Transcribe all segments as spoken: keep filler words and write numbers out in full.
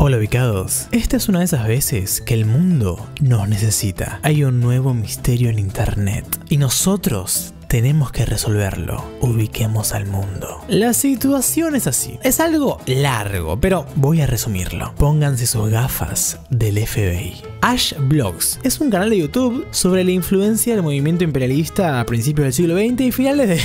Hola ubicados, esta es una de esas veces que el mundo nos necesita. Hay un nuevo misterio en internet y nosotros tenemos que resolverlo. Ubiquemos al mundo. La situación es así. Es algo largo, pero voy a resumirlo. Pónganse sus gafas del F B I. Ash Vlogs es un canal de YouTube sobre la influencia del movimiento imperialista a principios del siglo veinte y finales de...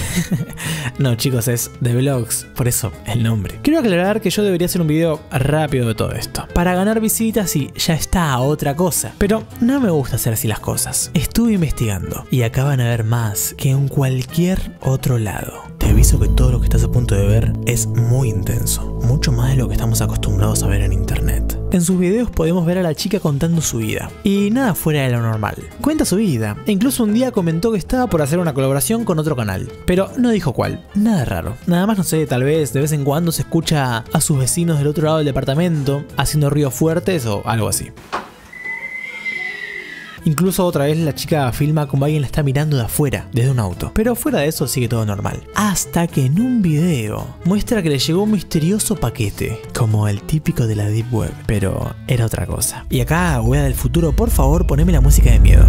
No chicos, es de vlogs, por eso el nombre. Quiero aclarar que yo debería hacer un video rápido de todo esto, para ganar visitas y ya está, otra cosa. Pero no me gusta hacer así las cosas. Estuve investigando y acá van a ver más que un cualquier otro lado. Te aviso que todo lo que estás a punto de ver es muy intenso, mucho más de lo que estamos acostumbrados a ver en internet. En sus videos podemos ver a la chica contando su vida, y nada fuera de lo normal. Cuenta su vida, e incluso un día comentó que estaba por hacer una colaboración con otro canal, pero no dijo cuál, nada raro. Nada más no sé, tal vez de vez en cuando se escucha a sus vecinos del otro lado del departamento haciendo ruidos fuertes o algo así. Incluso otra vez la chica filma como alguien la está mirando de afuera, desde un auto. Pero fuera de eso sigue todo normal. Hasta que en un video muestra que le llegó un misterioso paquete, como el típico de la Deep Web, pero era otra cosa. Y acá, wea del futuro, por favor poneme la música de miedo.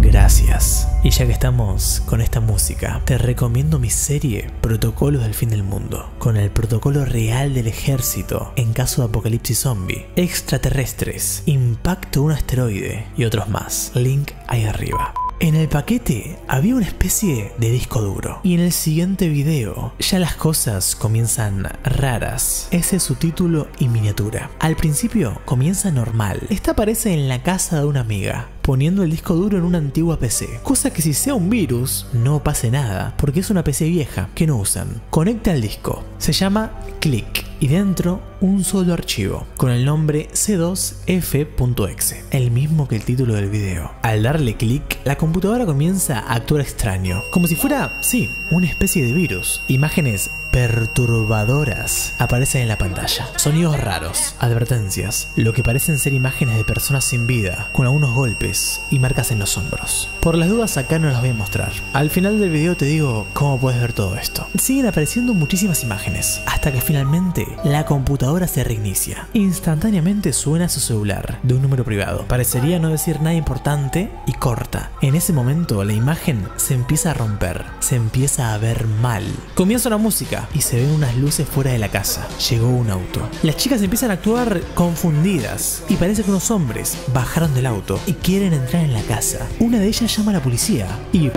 Gracias. Y ya que estamos con esta música, te recomiendo mi serie Protocolos del Fin del Mundo, con el protocolo real del ejército en caso de apocalipsis zombie, extraterrestres, impacto de un asteroide y otros más. Link ahí arriba. En el paquete había una especie de disco duro. Y en el siguiente video ya las cosas comienzan raras. Ese es su título y miniatura. Al principio comienza normal. Esta aparece en la casa de una amiga, poniendo el disco duro en una antigua P C. Cosa que si sea un virus no pase nada, porque es una P C vieja que no usan. Conecta el disco. Se llama Click. Y dentro un solo archivo, con el nombre C dos F punto exe, el mismo que el título del video. Al darle clic, la computadora comienza a actuar extraño, como si fuera, sí, una especie de virus. Imágenes perturbadoras aparecen en la pantalla, sonidos raros, advertencias, lo que parecen ser imágenes de personas sin vida, con algunos golpes y marcas en los hombros. Por las dudas acá no las voy a mostrar. Al final del video te digo cómo puedes ver todo esto. Siguen apareciendo muchísimas imágenes, hasta que finalmente la computadora se reinicia. Instantáneamente suena su celular de un número privado. Parecería no decir nada importante y corta. En ese momento la imagen se empieza a romper, se empieza a ver mal. Comienza una música y se ven unas luces fuera de la casa. Llegó un auto. Las chicas empiezan a actuar confundidas y parece que unos hombres bajaron del auto y quieren entrar en la casa. Una de ellas llama a la policía y...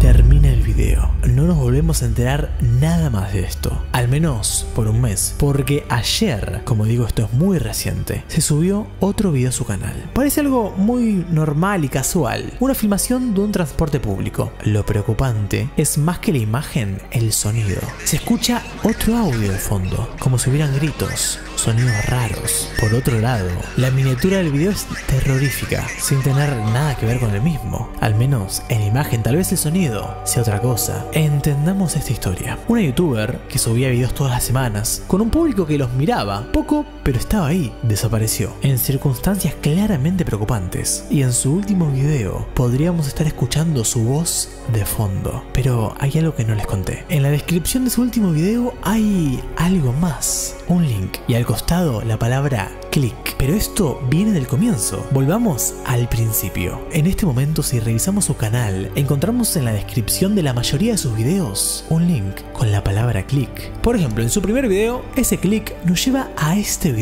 termina el video. No nos volvemos a enterar nada más de esto, al menos por un mes, porque ayer, como digo esto es muy reciente, se subió otro video a su canal. Parece algo muy normal y casual, una filmación de un transporte público. Lo preocupante es más que la imagen, el sonido. Se escucha otro audio de fondo, como si hubieran gritos, sonidos raros. Por otro lado, la miniatura del video es terrorífica, sin tener nada que ver con el mismo, al menos en imagen. Tal vez el sonido sea otra cosa. Entendamos esta historia. Una youtuber que subía videos todas las semanas, con un público que los miraba, poco pero estaba ahí, desapareció, en circunstancias claramente preocupantes. Y en su último video podríamos estar escuchando su voz de fondo. Pero hay algo que no les conté. En la descripción de su último video hay algo más, un link, y al costado la palabra click. Pero esto viene del comienzo. Volvamos al principio. En este momento, si revisamos su canal, encontramos en la descripción de la mayoría de sus videos un link con la palabra click. Por ejemplo, en su primer video, ese click nos lleva a este video.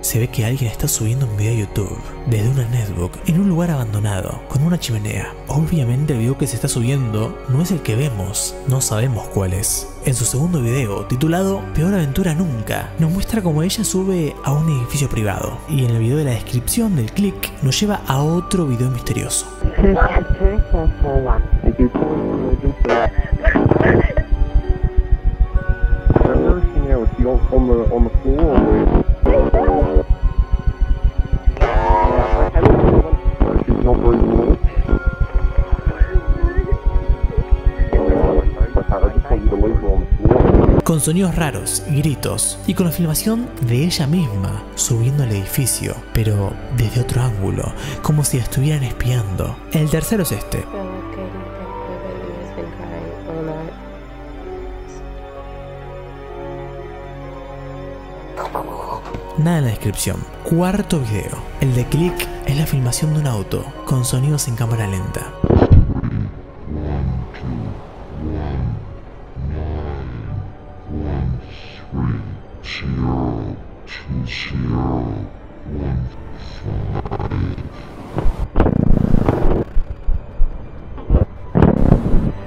Se ve que alguien está subiendo un video a YouTube desde una netbook en un lugar abandonado, con una chimenea. Obviamente el video que se está subiendo no es el que vemos, no sabemos cuál es. En su segundo video, titulado Peor Aventura Nunca, nos muestra cómo ella sube a un edificio privado. Y en el video de la descripción del click nos lleva a otro video misterioso. Con sonidos raros, gritos y con la filmación de ella misma subiendo al edificio, pero desde otro ángulo, como si la estuvieran espiando. El tercero es este. nada en la descripción. Cuarto video, el de Click, es la filmación de un auto, con sonidos en cámara lenta.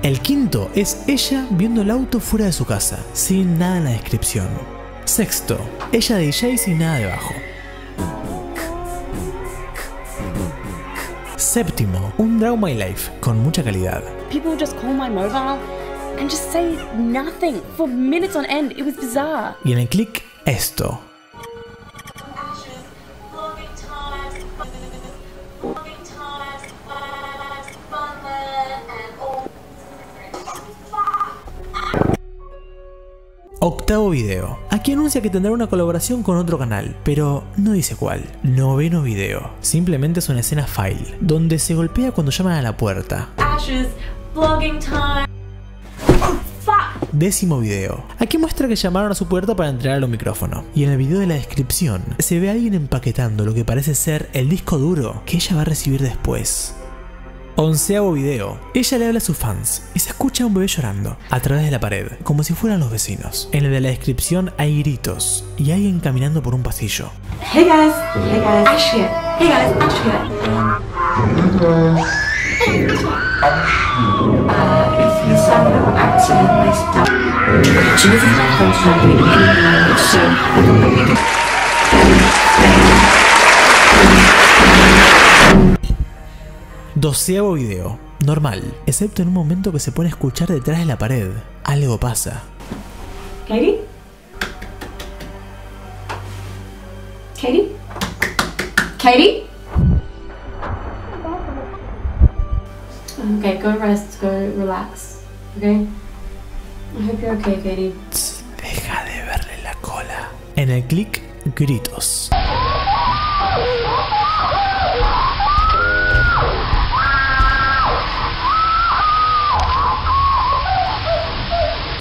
El quinto es ella viendo el auto fuera de su casa, sin nada en la descripción. Sexto, ella de D J sin nada debajo. Séptimo, un Draw My Life con mucha calidad. People just call my mobile and just say nothing for minutes on end. It was bizarre. Y en el click, esto. Octavo video. Aquí anuncia que tendrá una colaboración con otro canal, pero no dice cuál. Noveno video. Simplemente es una escena file, donde se golpea cuando llaman a la puerta. Ash's vlogging time. Oh, fuck. Décimo video. Aquí muestra que llamaron a su puerta para entregar un micrófono. Y en el video de la descripción, se ve a alguien empaquetando lo que parece ser el disco duro que ella va a recibir después. Onceavo video. Ella le habla a sus fans y se escucha a un bebé llorando a través de la pared, como si fueran los vecinos. En el de la descripción hay gritos y alguien caminando por un pasillo. Hey guys, hey guys, Ash here. Hey guys, Ash here. Doceavo video, normal, excepto en un momento que se pone a escuchar detrás de la pared. Algo pasa. ¿Katie? ¿Katie? ¿Katie? Okay, go rest, go relax, okay? I hope you're okay, Katie. Deja de verle la cola. En el clic, gritos.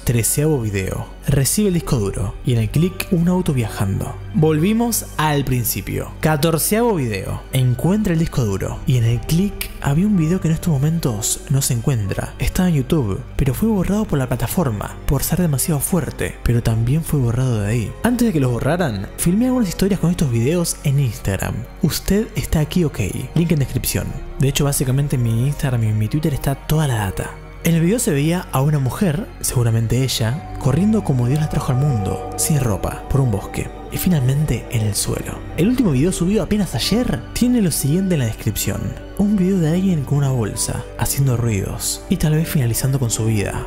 Treceavo video. Recibe el disco duro y en el clic un auto viajando. Volvimos al principio. Catorceavo video. Encuentra el disco duro y en el clic había un video que en estos momentos no se encuentra. Estaba en YouTube, pero fue borrado por la plataforma por ser demasiado fuerte, pero también fue borrado de ahí. Antes de que los borraran, filmé algunas historias con estos videos en Instagram. Usted está aquí, ok. Link en descripción. De hecho, básicamente en mi Instagram y en mi Twitter está toda la data. En el video se veía a una mujer, seguramente ella, corriendo como Dios la trajo al mundo, sin ropa, por un bosque, y finalmente en el suelo. El último video subido apenas ayer tiene lo siguiente en la descripción. Un video de alguien con una bolsa, haciendo ruidos, y tal vez finalizando con su vida.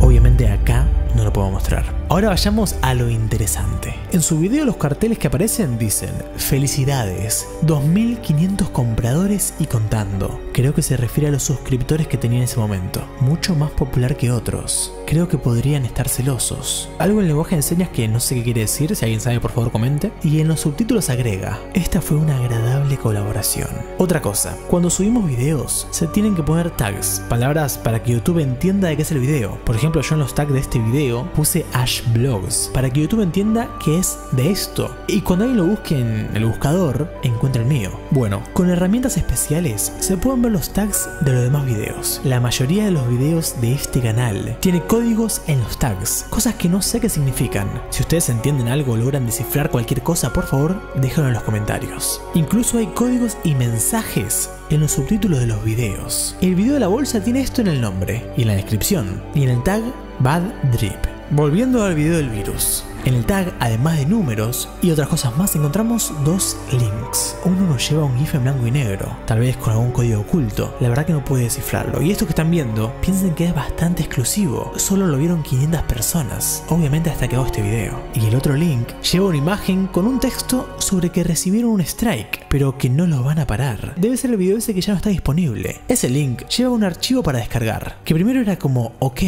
Obviamente acá no lo puedo mostrar. Ahora vayamos a lo interesante. En su video los carteles que aparecen dicen: felicidades, dos mil quinientos compradores y contando. Creo que se refiere a los suscriptores que tenía en ese momento, mucho más popular que otros. Creo que podrían estar celosos. Algo en el lenguaje de señas que no sé qué quiere decir, si alguien sabe por favor comente. Y en los subtítulos agrega: esta fue una agradable colaboración. Otra cosa, cuando subimos videos se tienen que poner tags, palabras para que YouTube entienda de qué es el video. Por ejemplo, yo en los tags de este video puse Ash Blogs, para que YouTube entienda que es de esto. Y cuando alguien lo busque en el buscador, encuentra el mío. Bueno, con herramientas especiales se pueden ver los tags de los demás videos. La mayoría de los videos de este canal tiene códigos en los tags, cosas que no sé qué significan. Si ustedes entienden algo o logran descifrar cualquier cosa, por favor, déjenlo en los comentarios. Incluso hay códigos y mensajes en los subtítulos de los videos. El video de la bolsa tiene esto en el nombre y en la descripción, y en el tag Bad Drip. Volviendo al video del virus. En el tag, además de números y otras cosas más, encontramos dos links. Uno nos lleva a un gif en blanco y negro, tal vez con algún código oculto. La verdad que no pude descifrarlo. Y esto que están viendo, piensen que es bastante exclusivo. Solo lo vieron quinientas personas, obviamente hasta que hago este video. Y el otro link lleva una imagen con un texto sobre que recibieron un strike, pero que no los van a parar. Debe ser el video ese que ya no está disponible. Ese link lleva un archivo para descargar, que primero era como, ok,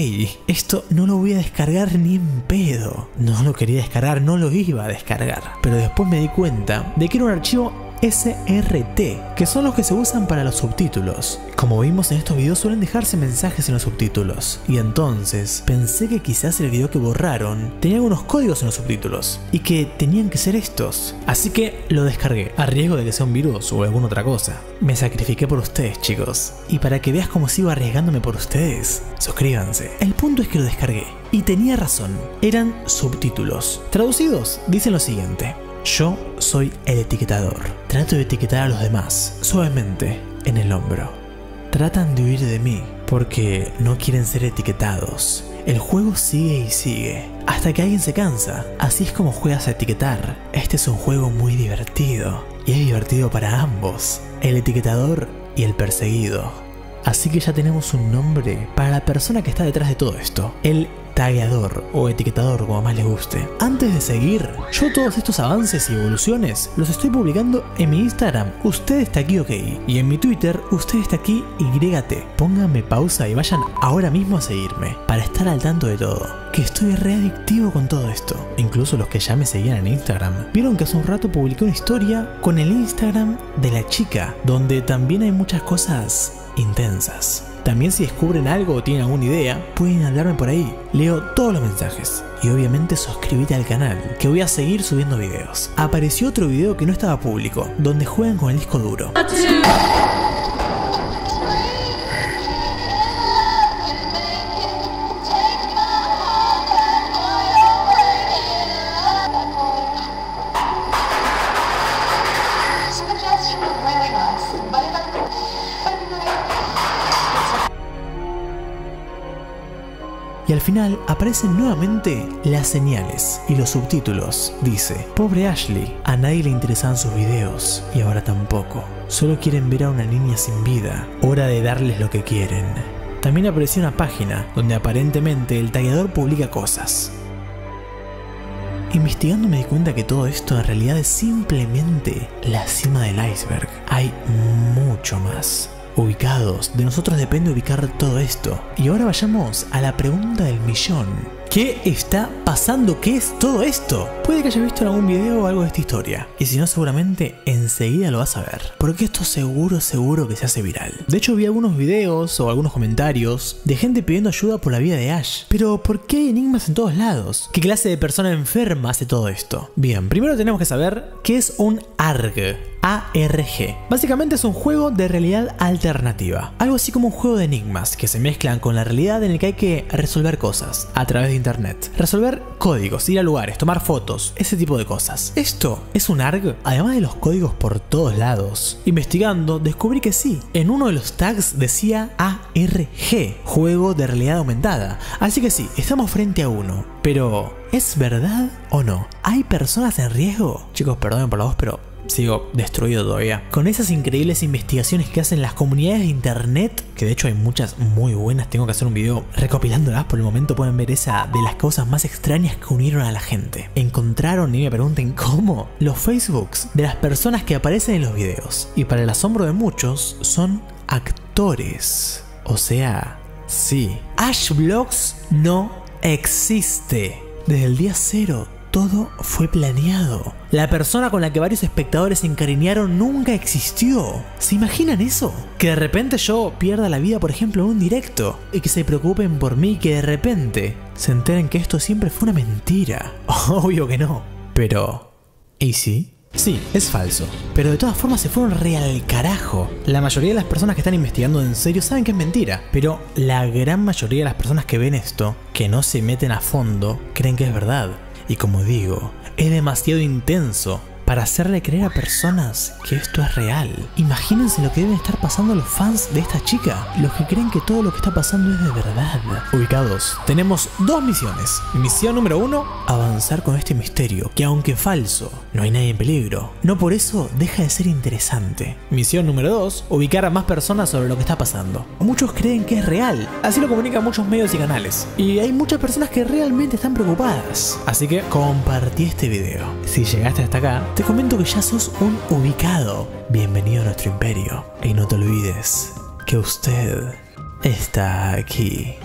esto no lo voy a descargar ni en pedo. No lo quería descargar, no lo iba a descargar. Pero después me di cuenta de que era un archivo S R T, que son los que se usan para los subtítulos. Como vimos en estos videos, suelen dejarse mensajes en los subtítulos, y entonces pensé que quizás el video que borraron tenía algunos códigos en los subtítulos y que tenían que ser estos, así que lo descargué, a riesgo de que sea un virus o alguna otra cosa. Me sacrifiqué por ustedes, chicos, y para que veas cómo sigo arriesgándome por ustedes, suscríbanse. El punto es que lo descargué, y tenía razón, eran subtítulos. Traducidos, dicen lo siguiente: yo soy el etiquetador. Trato de etiquetar a los demás, suavemente, en el hombro. Tratan de huir de mí, porque no quieren ser etiquetados. El juego sigue y sigue, hasta que alguien se cansa. Así es como juegas a etiquetar. Este es un juego muy divertido, y es divertido para ambos, el etiquetador y el perseguido. Así que ya tenemos un nombre para la persona que está detrás de todo esto: el tagueador o etiquetador, como más les guste. Antes de seguir, yo todos estos avances y evoluciones los estoy publicando en mi Instagram, usted está aquí, ok, y en mi Twitter, usted está aquí, Y T. Pónganme pausa y vayan ahora mismo a seguirme para estar al tanto de todo, que estoy re adictivo con todo esto. Incluso los que ya me seguían en Instagram vieron que hace un rato publiqué una historia con el Instagram de la chica, donde también hay muchas cosas intensas. También, si descubren algo o tienen alguna idea, pueden hablarme por ahí. Leo todos los mensajes. Y obviamente suscríbete al canal, que voy a seguir subiendo videos. Apareció otro video que no estaba público, donde juegan con el disco duro. Y al final aparecen nuevamente las señales y los subtítulos. Dice: pobre Ashley, a nadie le interesaban sus videos y ahora tampoco. Solo quieren ver a una niña sin vida. Hora de darles lo que quieren. También apareció una página donde aparentemente el tagueador publica cosas. Investigando me di cuenta que todo esto en realidad es simplemente la cima del iceberg. Hay mucho más. Ubicados, de nosotros depende ubicar todo esto. Y ahora vayamos a la pregunta del millón. ¿Qué está pasando? ¿Qué es todo esto? Puede que hayas visto en algún video o algo de esta historia, y si no, seguramente enseguida lo vas a ver, porque esto seguro, seguro que se hace viral. De hecho, vi algunos videos o algunos comentarios de gente pidiendo ayuda por la vida de Ash. Pero ¿por qué hay enigmas en todos lados? ¿Qué clase de persona enferma hace todo esto? Bien, primero tenemos que saber qué es un A R G. A R G. Básicamente es un juego de realidad alternativa, algo así como un juego de enigmas que se mezclan con la realidad, en el que hay que resolver cosas a través de internet, resolver códigos, ir a lugares, tomar fotos, ese tipo de cosas. Esto es un A R G, además de los códigos por todos lados. Investigando, descubrí que sí, en uno de los tags decía A R G, juego de realidad aumentada, así que sí, estamos frente a uno. Pero ¿es verdad o no? ¿Hay personas en riesgo? Chicos, perdonen por la voz, pero sigo destruido todavía con esas increíbles investigaciones que hacen las comunidades de internet, que de hecho hay muchas muy buenas. Tengo que hacer un video recopilándolas. Por el momento pueden ver esa de las cosas más extrañas que unieron a la gente. Encontraron, y me pregunten cómo, los Facebooks de las personas que aparecen en los videos, y para el asombro de muchos, son actores. O sea, sí, Ash Vlogs no existe. Desde el día cero todo fue planeado. La persona con la que varios espectadores se encariñaron nunca existió. ¿Se imaginan eso? Que de repente yo pierda la vida, por ejemplo, en un directo, y que se preocupen por mí, y que de repente se enteren que esto siempre fue una mentira. Obvio que no. Pero ¿y sí? Sí, es falso. Pero de todas formas se fueron re al carajo. La mayoría de las personas que están investigando en serio saben que es mentira, pero la gran mayoría de las personas que ven esto, que no se meten a fondo, creen que es verdad. Y como digo, es demasiado intenso para hacerle creer a personas que esto es real. Imagínense lo que deben estar pasando los fans de esta chica, los que creen que todo lo que está pasando es de verdad. Ubicados, tenemos dos misiones. Misión número uno, avanzar con este misterio, que aunque falso, no hay nadie en peligro. No por eso deja de ser interesante. Misión número dos, ubicar a más personas sobre lo que está pasando. Muchos creen que es real, así lo comunican muchos medios y canales. Y hay muchas personas que realmente están preocupadas. Así que compartí este video. Si llegaste hasta acá, te comento que ya sos un ubicado. Bienvenido a nuestro imperio. Y no te olvides que usted está aquí.